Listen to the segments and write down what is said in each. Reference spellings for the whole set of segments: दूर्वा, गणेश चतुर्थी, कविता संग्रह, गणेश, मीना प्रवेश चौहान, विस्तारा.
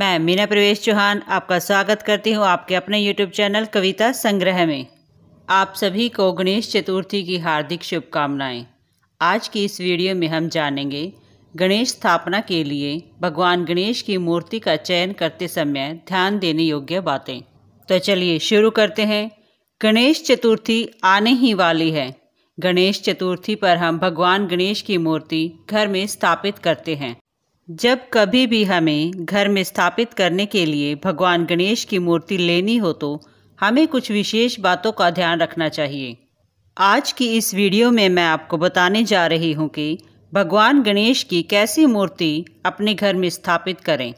मैं मीना प्रवेश चौहान आपका स्वागत करती हूँ आपके अपने यूट्यूब चैनल कविता संग्रह में। आप सभी को गणेश चतुर्थी की हार्दिक शुभकामनाएं। आज की इस वीडियो में हम जानेंगे गणेश स्थापना के लिए भगवान गणेश की मूर्ति का चयन करते समय ध्यान देने योग्य बातें। तो चलिए शुरू करते हैं। गणेश चतुर्थी आने ही वाली है। गणेश चतुर्थी पर हम भगवान गणेश की मूर्ति घर में स्थापित करते हैं। जब कभी भी हमें घर में स्थापित करने के लिए भगवान गणेश की मूर्ति लेनी हो तो हमें कुछ विशेष बातों का ध्यान रखना चाहिए। आज की इस वीडियो में मैं आपको बताने जा रही हूँ कि भगवान गणेश की कैसी मूर्ति अपने घर में स्थापित करें,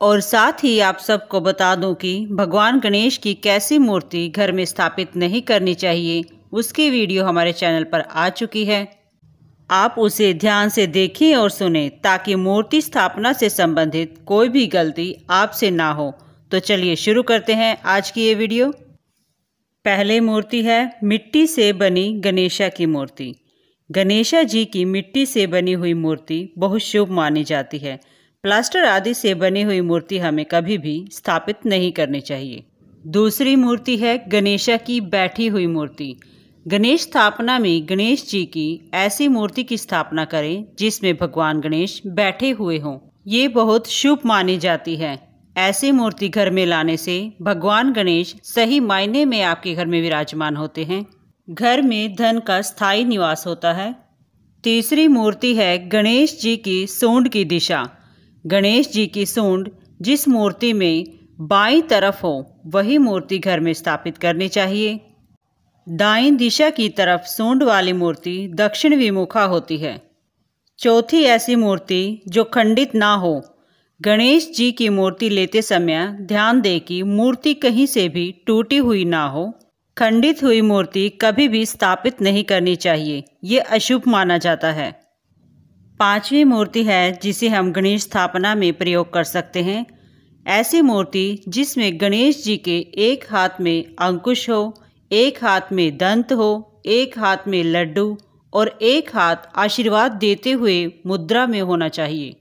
और साथ ही आप सबको बता दूँ कि भगवान गणेश की कैसी मूर्ति घर में स्थापित नहीं करनी चाहिए। उसकी वीडियो हमारे चैनल पर आ चुकी है, आप उसे ध्यान से देखें और सुनें ताकि मूर्ति स्थापना से संबंधित कोई भी गलती आपसे ना हो। तो चलिए शुरू करते हैं आज की ये वीडियो। पहले मूर्ति है मिट्टी से बनी गणेशा की मूर्ति। गणेशा जी की मिट्टी से बनी हुई मूर्ति बहुत शुभ मानी जाती है। प्लास्टर आदि से बनी हुई मूर्ति हमें कभी भी स्थापित नहीं करनी चाहिए। दूसरी मूर्ति है गणेशा की बैठी हुई मूर्ति। गणेश स्थापना में गणेश जी की ऐसी मूर्ति की स्थापना करें जिसमें भगवान गणेश बैठे हुए हों। ये बहुत शुभ मानी जाती है। ऐसी मूर्ति घर में लाने से भगवान गणेश सही मायने में आपके घर में विराजमान होते हैं। घर में धन का स्थायी निवास होता है। तीसरी मूर्ति है गणेश जी की सूंड की दिशा। गणेश जी की सूंड जिस मूर्ति में बाईं तरफ हो वही मूर्ति घर में स्थापित करनी चाहिए। दाएं दिशा की तरफ सूंड वाली मूर्ति दक्षिण विमुखा होती है। चौथी ऐसी मूर्ति जो खंडित ना हो। गणेश जी की मूर्ति लेते समय ध्यान दें कि मूर्ति कहीं से भी टूटी हुई ना हो। खंडित हुई मूर्ति कभी भी स्थापित नहीं करनी चाहिए, ये अशुभ माना जाता है। पांचवी मूर्ति है जिसे हम गणेश स्थापना में प्रयोग कर सकते हैं। ऐसी मूर्ति जिसमें गणेश जी के एक हाथ में अंकुश हो, एक हाथ में दंत हो, एक हाथ में लड्डू और एक हाथ आशीर्वाद देते हुए मुद्रा में होना चाहिए।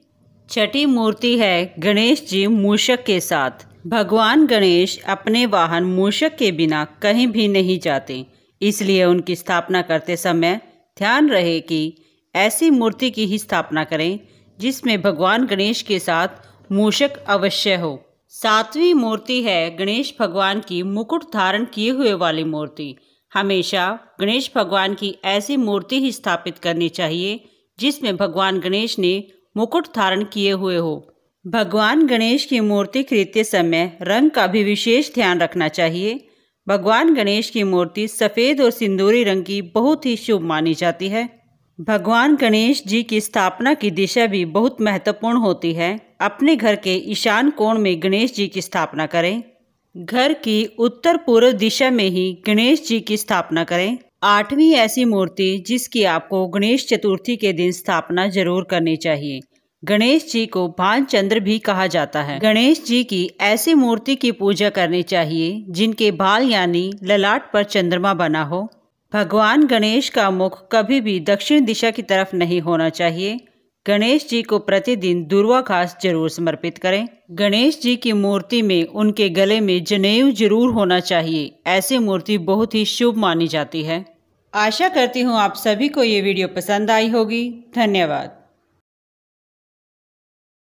छठी मूर्ति है गणेश जी मूषक के साथ। भगवान गणेश अपने वाहन मूषक के बिना कहीं भी नहीं जाते, इसलिए उनकी स्थापना करते समय ध्यान रहे कि ऐसी मूर्ति की ही स्थापना करें जिसमें भगवान गणेश के साथ मूषक अवश्य हो। सातवीं मूर्ति है गणेश भगवान की मुकुट धारण किए हुए वाली मूर्ति। हमेशा गणेश भगवान की ऐसी मूर्ति ही स्थापित करनी चाहिए जिसमें भगवान गणेश ने मुकुट धारण किए हुए हो। भगवान गणेश की मूर्ति खरीदते समय रंग का भी विशेष ध्यान रखना चाहिए। भगवान गणेश की मूर्ति सफ़ेद और सिंदूरी रंग की बहुत ही शुभ मानी जाती है। भगवान गणेश जी की स्थापना की दिशा भी बहुत महत्वपूर्ण होती है। अपने घर के ईशान कोण में गणेश जी की स्थापना करें। घर की उत्तर पूर्व दिशा में ही गणेश जी की स्थापना करें। आठवीं ऐसी मूर्ति जिसकी आपको गणेश चतुर्थी के दिन स्थापना जरूर करनी चाहिए। गणेश जी को भान चंद्र भी कहा जाता है। गणेश जी की ऐसी मूर्ति की पूजा करनी चाहिए जिनके बाल यानी ललाट पर चंद्रमा बना हो। भगवान गणेश का मुख कभी भी दक्षिण दिशा की तरफ नहीं होना चाहिए। गणेश जी को प्रतिदिन दूर्वा घास जरूर समर्पित करें। गणेश जी की मूर्ति में उनके गले में जनेऊ जरूर होना चाहिए। ऐसी मूर्ति बहुत ही शुभ मानी जाती है। आशा करती हूँ आप सभी को ये वीडियो पसंद आई होगी। धन्यवाद।